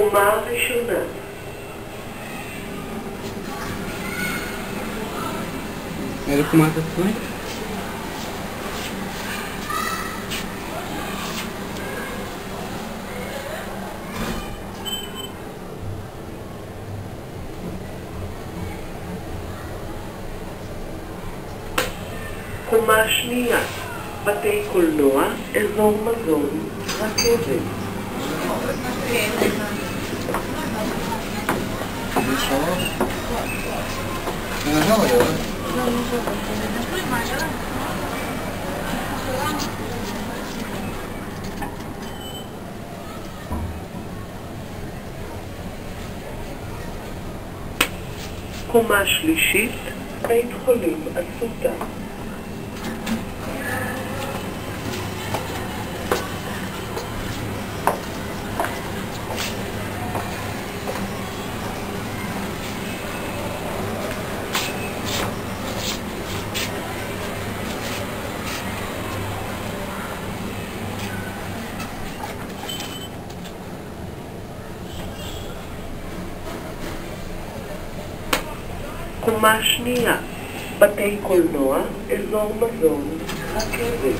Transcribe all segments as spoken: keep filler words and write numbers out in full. קומה ראשונה. איזה קומה אתה קורא? קומה שנייה, בתי קולנוע, אזור מזון, רכבת. קומה שלישית, בית חולים אסותא. קומה שנייה, בתי קולנוע, אזור מזון, רכבת.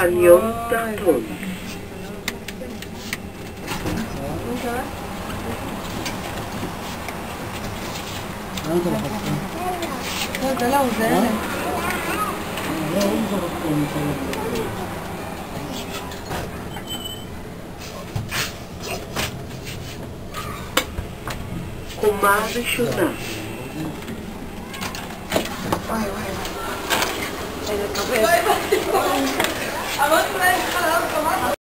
חניון תחתון. קומה ראשונה. אוי, אוי. I want to play.